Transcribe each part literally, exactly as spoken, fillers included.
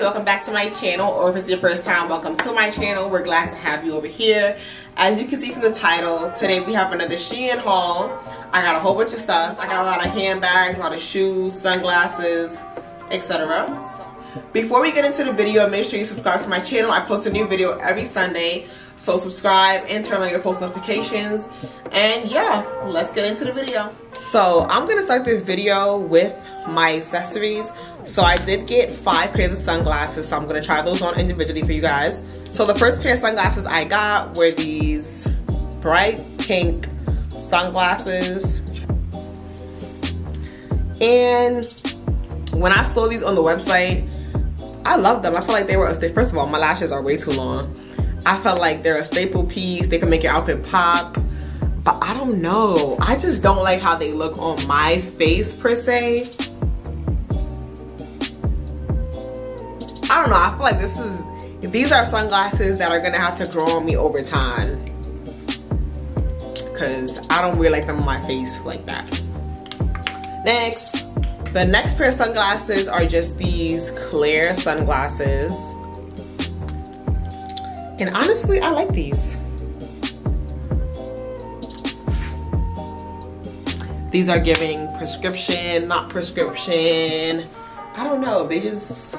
guys, welcome back to my channel, or if it's your first time, welcome to my channel. We're glad to have you over here. As you can see from the title, today we have another Shein haul. I got a whole bunch of stuff. I got a lot of handbags, a lot of shoes, sunglasses, et cetera. Before we get into the video, make sure you subscribe to my channel. I post a new video every Sunday, so subscribe and turn on your post notifications. And yeah, let's get into the video. So I'm gonna start this video with my accessories. So I did get five pairs of sunglasses, so I'm gonna try those on individually for you guys. So the first pair of sunglasses I got were these bright pink sunglasses, and when I saw these on the website, I love them. I feel like they were a staple. First of all, my lashes are way too long. I felt like they're a staple piece. They can make your outfit pop. But I don't know. I just don't like how they look on my face, per se. I don't know. I feel like this is... these are sunglasses that are going to have to grow on me over time, because I don't wear like them on my face like that. Next. The next pair of sunglasses are just these clear sunglasses. And honestly, I like these. These are giving prescription, not prescription. I don't know, they just...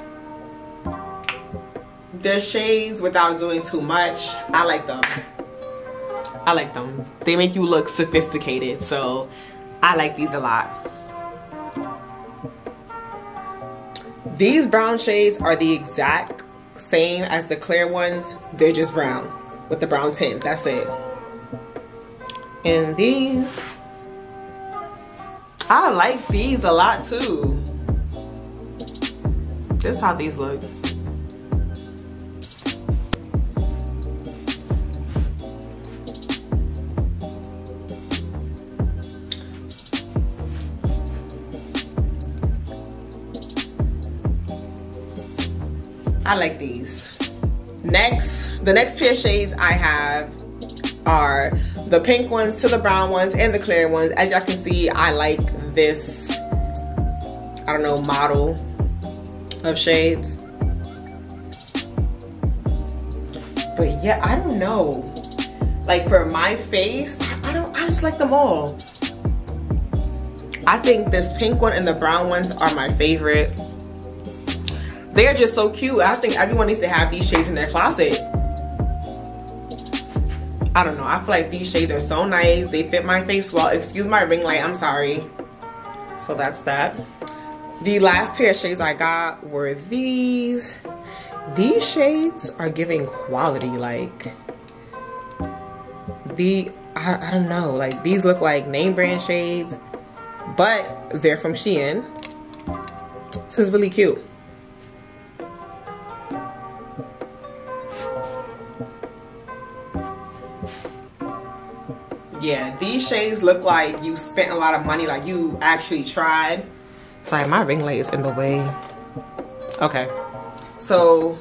they're shades without doing too much. I like them. I like them. They make you look sophisticated, so I like these a lot. These brown shades are the exact same as the clear ones. They're just brown with the brown tint. That's it. And these, I like these a lot too. This is how these look. I like these. Next, the next pair of shades I have are the pink ones to the brown ones and the clear ones. As y'all can see, I like this, I don't know, model of shades. But yeah, I don't know. Like for my face, I don't, I just like them all. I think this pink one and the brown ones are my favorite. They're just so cute. I think everyone needs to have these shades in their closet. I don't know. I feel like these shades are so nice. They fit my face well. Excuse my ring light. I'm sorry. So that's that. The last pair of shades I got were these. These shades are giving quality. Like, the, I, I don't know. Like, these look like name brand shades, but they're from Shein. This is really cute. Yeah, these shades look like you spent a lot of money, like you actually tried. Sorry, my ring light is in the way. Okay. So,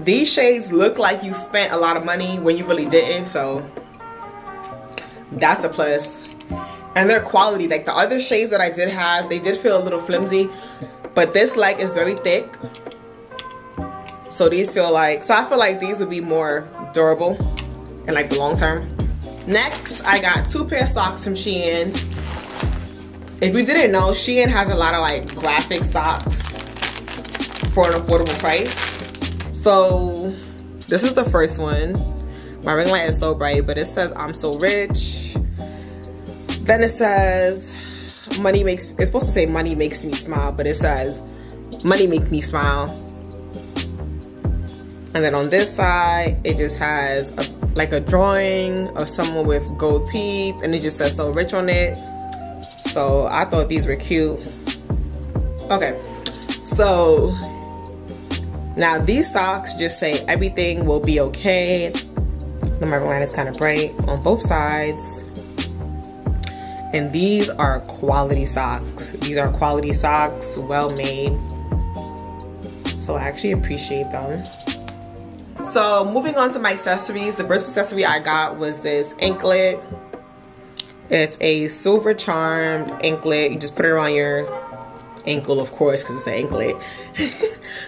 these shades look like you spent a lot of money when you really didn't, so that's a plus. And their quality, like the other shades that I did have, they did feel a little flimsy, but this like is very thick. So these feel like, so I feel like these would be more durable in like the long term. Next, I got two pair of socks from Shein. If you didn't know, Shein has a lot of like graphic socks for an affordable price. So this is the first one. My ring light is so bright, but it says I'm so rich. Then it says money makes, it's supposed to say money makes me smile, but it says money makes me smile. And then on this side, it just has a like a drawing of someone with gold teeth, and it just says so rich on it. So I thought these were cute. Okay, so now these socks just say everything will be okay. The marble line is kind of bright on both sides, and these are quality socks. These are quality socks, well made, so I actually appreciate them. So moving on to my accessories, the first accessory I got was this anklet. It's a silver charmed anklet. You just put it around your ankle, of course, because it's an anklet.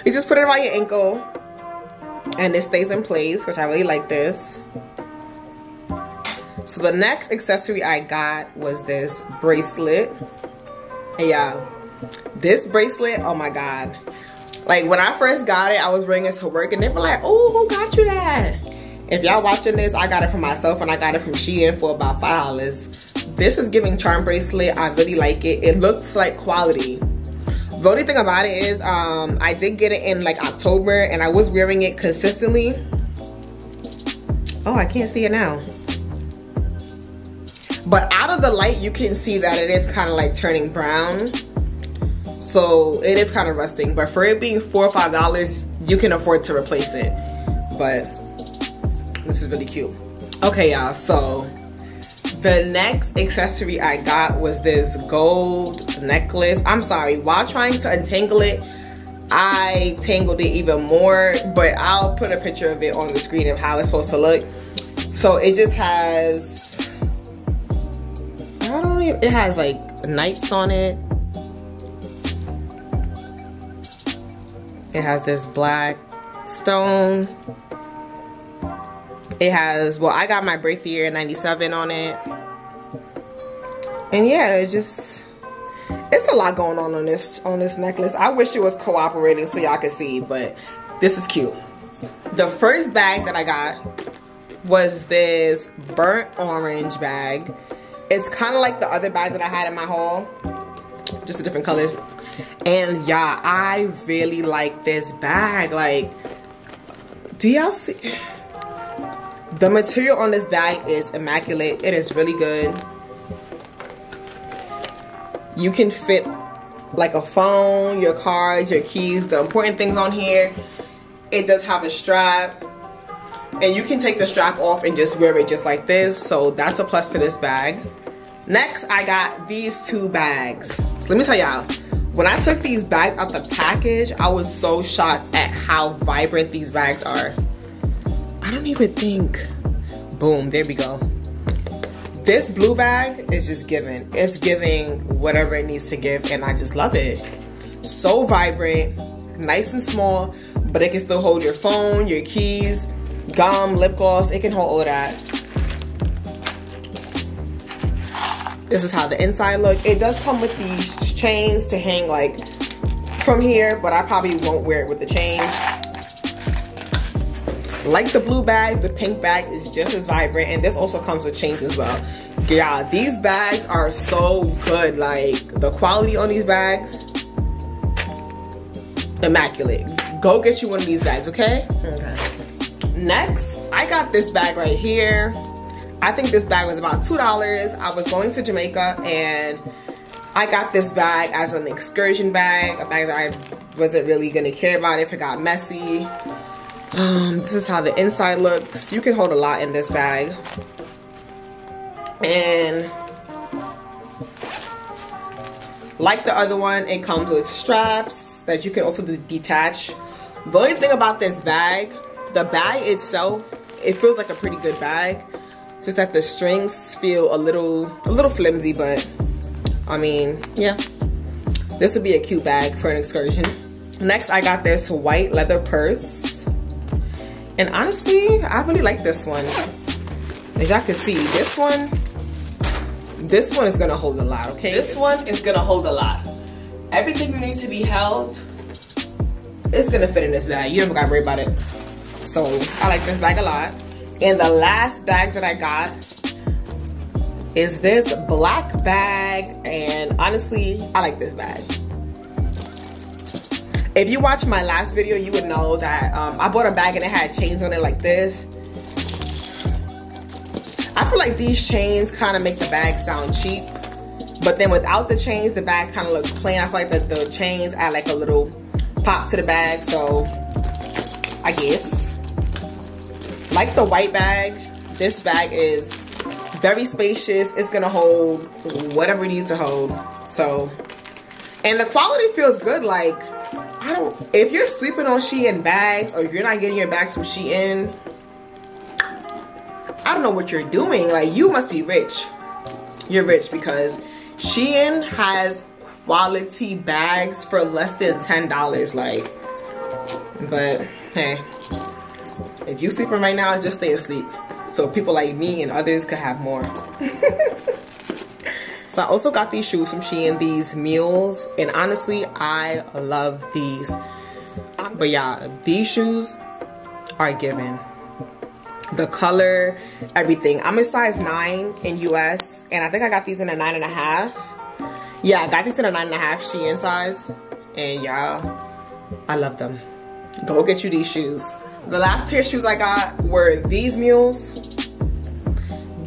You just put it around your ankle and it stays in place, which I really like this. So the next accessory I got was this bracelet. And yeah, this bracelet, oh my god. Like, when I first got it, I was bringing it to work and they were like, oh, who got you that? If y'all watching this, I got it for myself and I got it from Shein for about five dollars. This is giving charm bracelet. I really like it. It looks like quality. The only thing about it is um, I did get it in like October and I was wearing it consistently. Oh, I can't see it now. But out of the light, you can see that it is kind of like turning brown. So it is kind of rusting. But for it being four or five dollars, you can afford to replace it. But this is really cute. Okay, y'all. So the next accessory I got was this gold necklace. I'm sorry. While trying to untangle it, I tangled it even more. But I'll put a picture of it on the screen of how it's supposed to look. So it just has... I don't even, it has like knights on it. It has this black stone. It has, well, I got my bracelet ninety-seven on it. And yeah, it just, it's a lot going on on this, on this necklace. I wish it was cooperating so y'all could see, but this is cute. The first bag that I got was this burnt orange bag. It's kind of like the other bag that I had in my haul, just a different color. And yeah, I really like this bag. Like, do y'all see? The material on this bag is immaculate. It is really good. You can fit like a phone, your cards, your keys, the important things on here. It does have a strap. And you can take the strap off and just wear it just like this. So that's a plus for this bag. Next, I got these two bags. So let me tell y'all, when I took these bags out the package, I was so shocked at how vibrant these bags are. I don't even think... Boom, there we go. This blue bag is just giving. It's giving whatever it needs to give, and I just love it. So vibrant, nice and small, but it can still hold your phone, your keys, gum, lip gloss. It can hold all of that. This is how the inside look. It does come with these chains to hang like from here, but I probably won't wear it with the chains. Like the blue bag, the pink bag is just as vibrant, and this also comes with chains as well. Yeah, these bags are so good. Like, the quality on these bags, immaculate. Go get you one of these bags, okay? Okay. Next, I got this bag right here. I think this bag was about two dollars. I was going to Jamaica and I got this bag as an excursion bag, a bag that I wasn't really gonna care about if it got messy. Um, this is how the inside looks. You can hold a lot in this bag. And like the other one, it comes with straps that you can also detach. The only thing about this bag, the bag itself, it feels like a pretty good bag. Just that the strings feel a little a little flimsy, but I mean, yeah. This would be a cute bag for an excursion. Next, I got this white leather purse. And honestly, I really like this one. As y'all can see, this one, this one is gonna hold a lot, okay? This one is gonna hold a lot. Everything you need to be held, it's gonna fit in this bag. You never gotta worry about it. So I like this bag a lot. And the last bag that I got is this black bag. And honestly, I like this bag. If you watched my last video, you would know that um, I bought a bag and it had chains on it like this. I feel like these chains kind of make the bag sound cheap. But then without the chains, the bag kind of looks plain. I feel like the, the chains add like a little pop to the bag. So I guess. Like the white bag, this bag is very spacious. It's gonna hold whatever it needs to hold. So, and the quality feels good. Like, I don't, if you're sleeping on Shein bags or you're not getting your bags from Shein, I don't know what you're doing. Like, you must be rich. You're rich because Shein has quality bags for less than ten dollars. Like, but hey, if you sleeping right now, just stay asleep so people like me and others could have more. So I also got these shoes from Shein, these mules, and honestly, I love these. But yeah, these shoes are given. The color, everything. I'm a size nine in U S, and I think I got these in a nine and a half. Yeah, I got these in a nine and a half Shein size, and y'all, I love them. Go get you these shoes. The last pair of shoes I got were these mules.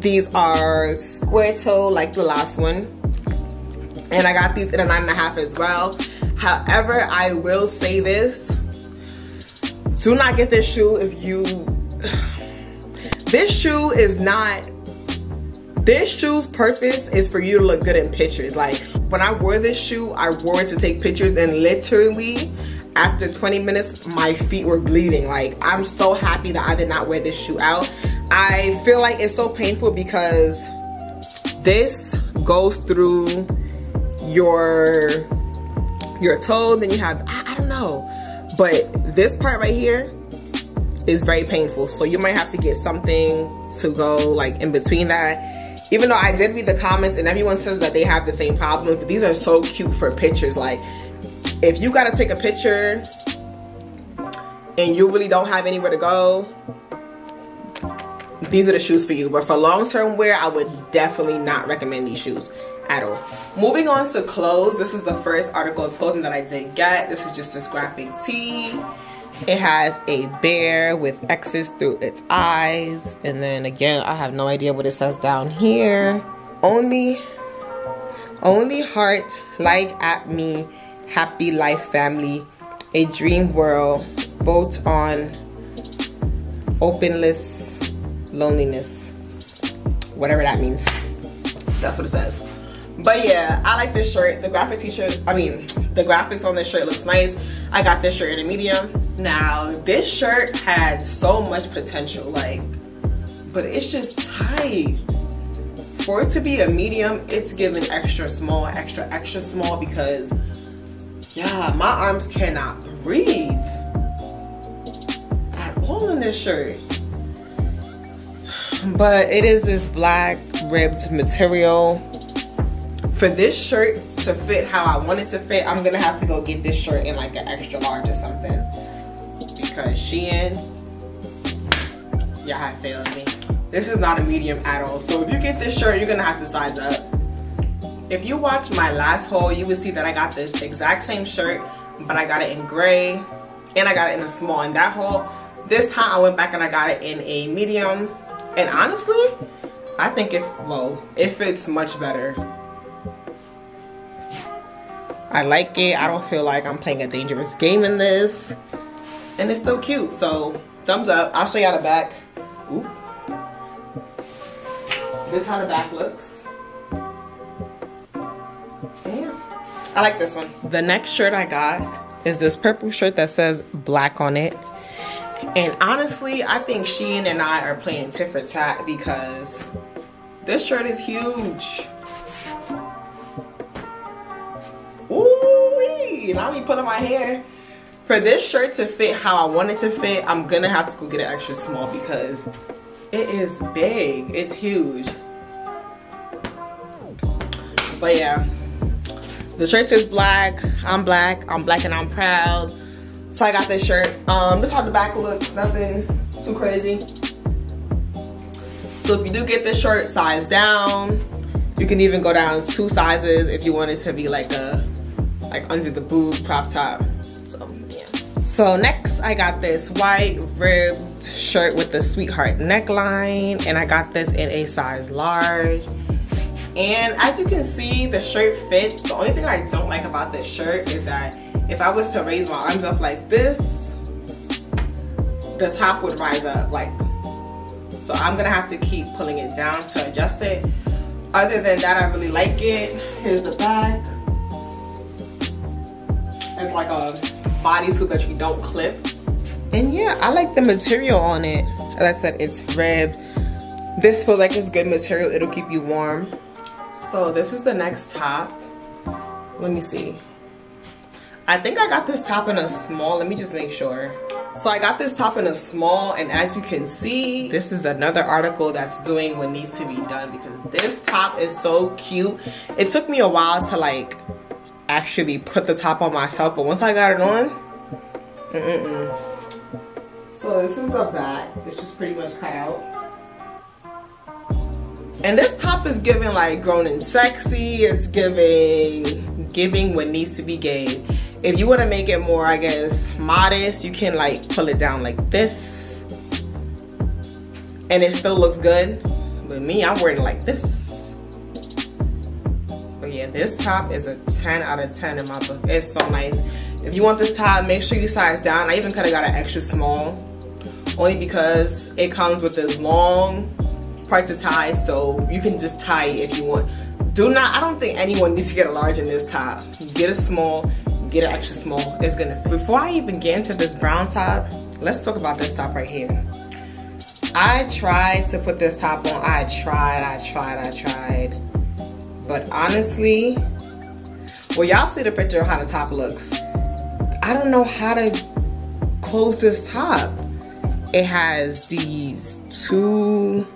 These are square toe like the last one, and I got these in a nine and a half as well. However, I will say this: do not get this shoe if you. This shoe is not. This shoe's purpose is for you to look good in pictures. Like, when I wore this shoe, I wore it to take pictures, and literally after twenty minutes, my feet were bleeding. Like, I'm so happy that I did not wear this shoe out. I feel like it's so painful because this goes through your your toe, then you have, I, I don't know, but this part right here is very painful, so you might have to get something to go like in between that. Even though I did read the comments and everyone says that they have the same problem, but these are so cute for pictures. Like, if you gotta take a picture and you really don't have anywhere to go, these are the shoes for you. But for long-term wear, I would definitely not recommend these shoes at all. Moving on to clothes, this is the first article of clothing that I did get. This is just this graphic tee. It has a bear with X's through its eyes. And then again, I have no idea what it says down here. Only, only heart, like at me, happy life family, a dream world, bolt on, openless, loneliness, whatever that means. That's what it says. But yeah, I like this shirt. The graphic t-shirt, I mean, the graphics on this shirt looks nice. I got this shirt in a medium. Now, this shirt had so much potential, like, but it's just tight. For it to be a medium, it's given extra small, extra, extra small, because, yeah, my arms cannot breathe at all in this shirt. But it is this black ribbed material. For this shirt to fit how I want it to fit, I'm gonna have to go get this shirt in like an extra large or something, because Shein, y'all have failed me. This is not a medium at all. So if you get this shirt, you're gonna have to size up. If you watch my last haul, you would see that I got this exact same shirt, but I got it in gray and I got it in a small. In that haul, this time I went back and I got it in a medium. And honestly, I think if, well, it fits much better. I like it. I don't feel like I'm playing a dangerous game in this. And it's still cute. So, thumbs up. I'll show y'all the back. Oop. This is how the back looks. Yeah. I like this one. The next shirt I got is this purple shirt that says black on it. And honestly, I think Shein and I are playing tit for tat, because this shirt is huge. Ooh-wee, now I'm pulling my hair. For this shirt to fit how I want it to fit, I'm going to have to go get an extra small, because it is big. It's huge. But yeah, the shirt is black. I'm black. I'm black and I'm proud. So I got this shirt. Um, this is how the back looks. Nothing too crazy. So if you do get this shirt, size down. You can even go down two sizes if you want it to be like a like under the boob crop top. So yeah. So next I got this white ribbed shirt with the sweetheart neckline, and I got this in a size large. And as you can see, the shirt fits. The only thing I don't like about this shirt is that if I was to raise my arms up like this, the top would rise up, like, so I'm gonna have to keep pulling it down to adjust it. Other than that, I really like it. Here's the back. It's like a bodysuit that you don't clip. And yeah, I like the material on it. As I said, it's ribbed. This feels like it's good material. It'll keep you warm. So this is the next top. Let me see. I think I got this top in a small. Let me just make sure. So I got this top in a small, and as you can see, this is another article that's doing what needs to be done, because this top is so cute. It took me a while to like actually put the top on myself, but once I got it on, mm-mm-mm. So this is the back. It's just pretty much cut out. And this top is giving like grown and sexy. It's giving giving what needs to be gave. If you want to make it more, I guess, modest, you can like pull it down like this, and it still looks good. But me, I'm wearing it like this. But yeah, this top is a ten out of ten in my book. It's so nice. If you want this top, make sure you size down. I even kind of got an extra small, only because it comes with this long part to tie, so you can just tie it if you want. Do not, I don't think anyone needs to get a large in this top. Get a small, get an extra small, it's gonna fit. Before I even get into this brown top, let's talk about this top right here. I tried to put this top on, I tried, I tried, I tried. But honestly, well, y'all see the picture of how the top looks. I don't know how to close this top. It has these two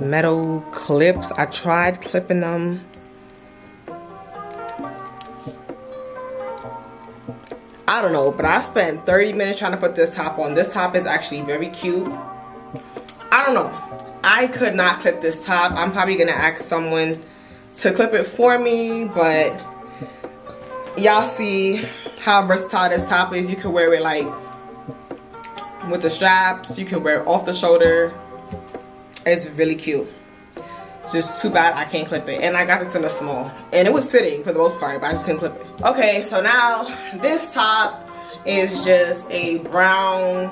metal clips. I tried clipping them. I don't know, but I spent thirty minutes trying to put this top on. This top is actually very cute. I don't know. I could not clip this top. I'm probably gonna ask someone to clip it for me, but y'all see how versatile this top is. You can wear it like with the straps, you can wear it off the shoulder. It's really cute. Just too bad I can't clip it. And I got this in a small, and it was fitting for the most part, but I just couldn't clip it. Okay, so now this top is just a brown,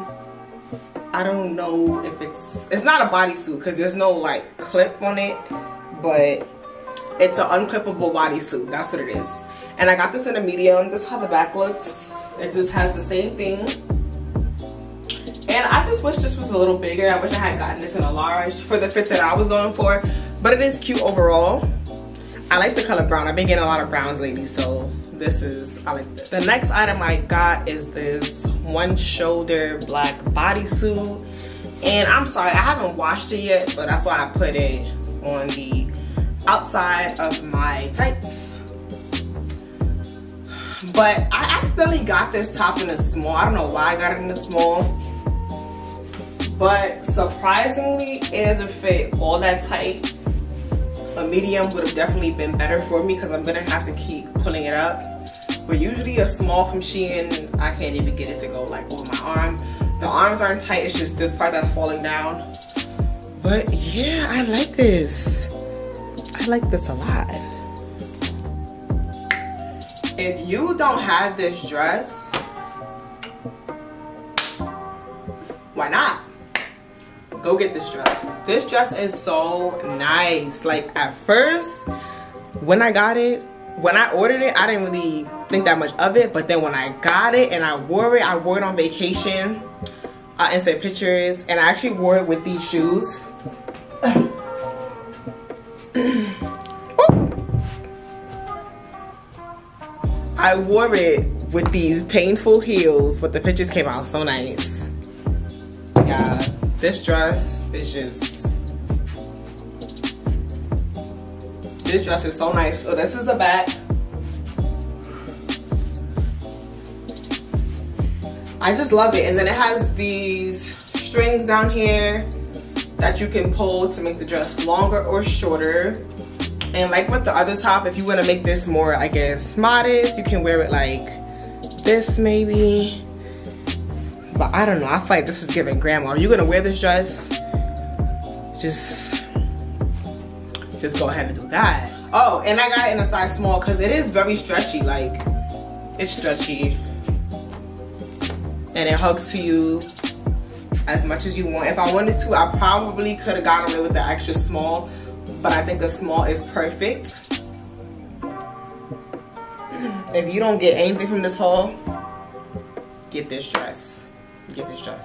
I don't know if it's, it's not a bodysuit because there's no like clip on it, but it's an unclippable bodysuit. That's what it is. And I got this in a medium. This is how the back looks. It just has the same thing. And I just wish this was a little bigger. I wish I had gotten this in a large for the fit that I was going for. But it is cute overall. I like the color brown. I've been getting a lot of browns lately, so this is, I like this. The next item I got is this one shoulder black bodysuit. And I'm sorry, I haven't washed it yet, so that's why I put it on the outside of my tights. But I accidentally got this top in a small. I don't know why I got it in a small. But surprisingly, it doesn't fit all that tight. A medium would have definitely been better for me because I'm gonna have to keep pulling it up. But usually a small from Shein, I can't even get it to go like over my arm. The arms aren't tight, it's just this part that's falling down. But yeah, I like this. I like this a lot. If you don't have this dress, why not? Go get this dress. This dress is so nice. Like at first, when I got it, when I ordered it, I didn't really think that much of it. But then when I got it and I wore it, I wore it on vacation. I insert pictures, and I actually wore it with these shoes. I wore it with these painful heels, but the pictures came out so nice. Yeah. This dress is just, this dress is so nice. So this is the back. I just love it. And then it has these strings down here that you can pull to make the dress longer or shorter. And like with the other top, if you want to make this more, I guess, modest, you can wear it like this maybe. But I don't know, I feel like this is giving grandma. Are you gonna wear this dress? Just, just go ahead and do that. Oh, and I got it in a size small because it is very stretchy. Like, it's stretchy. And it hugs to you as much as you want. If I wanted to, I probably could have gotten away with the extra small, but I think a small is perfect. If you don't get anything from this haul, get this dress. Get this dress.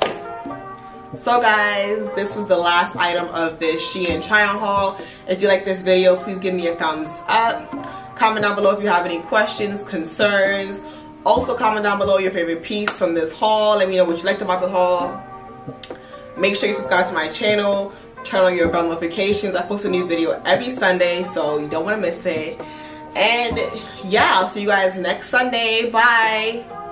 So guys, this was the last item of this Shein try on haul. If you like this video, please give me a thumbs up. Comment down below if you have any questions, concerns. Also comment down below your favorite piece from this haul. Let me know what you liked about the haul. Make sure you subscribe to my channel. Turn on your bell notifications. I post a new video every Sunday, so you don't want to miss it. And yeah, I'll see you guys next Sunday. Bye.